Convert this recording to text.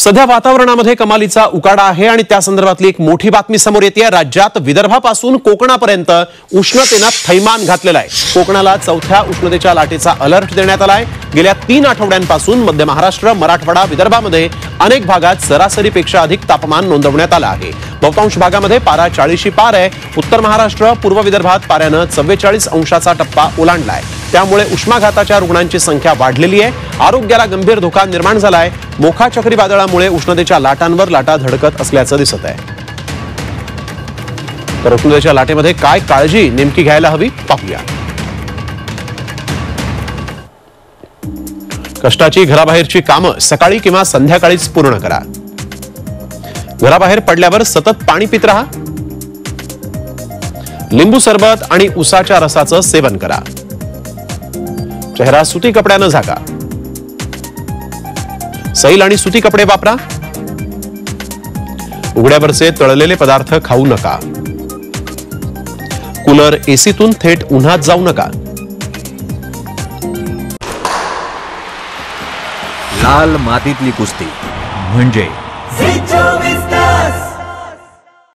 सध्या वातावरणामध्ये कमालीचा उकाडा आहे आणि त्या संदर्भातली एक मोठी बातमी समोर येते आहे। राज्यात विदर्भापासून कोकणापर्यंत उष्णतेने थैमान घातलेला आहे। कोकणाला चौथ्या उष्णतेच्या लाटेचा अलर्ट देण्यात आला आहे। गेल्या 3 आठवड्यांपासून मध्य महाराष्ट्र, मराठवाडा, विदर्भामध्ये अनेक भागात सरासरीपेक्षा अधिक तापमान नोंदवण्यात आले आहे। बहुतांश भागामध्ये पारा 40 शी पार आहे। उत्तर महाराष्ट्र, पूर्व विदर्भात पाऱ्याने 44 अंशाचा टप्पा ओलांडला आहे। त्यामुळे उष्माघाताच्या रुग्णांची संख्या वाढलेली आहे। आरोग्याला गंभीर धोका निर्माण झाला आहे। मोखा चक्रीवादळामुळे उष्णतेच्या लाटांवर लाटा धडकत असल्याचं दिसत आहे। तर उष्णतेच्या लाटेमध्ये काय काळजी नेमकी घ्यायला हवी पाहूया। कष्टाची घराबाहेरची कामं सकाळी किंवा संध्याकाळीच पूर्ण करा। घराबाहेर पडल्यावर सतत पाणी पित राहा। लिंबू सरबत आणि उसाच्या रसाचं सेवन करा। चेहरा सुती कपड्याने झाका। सैल आणि सुती कपडे वापरा। उघड्यावरचे तळलेले पदार्थ खाऊ नका। कूलर एसीतून थेट उन्हात जाऊ नका। लाल मातीतली कुस्ती म्हणजे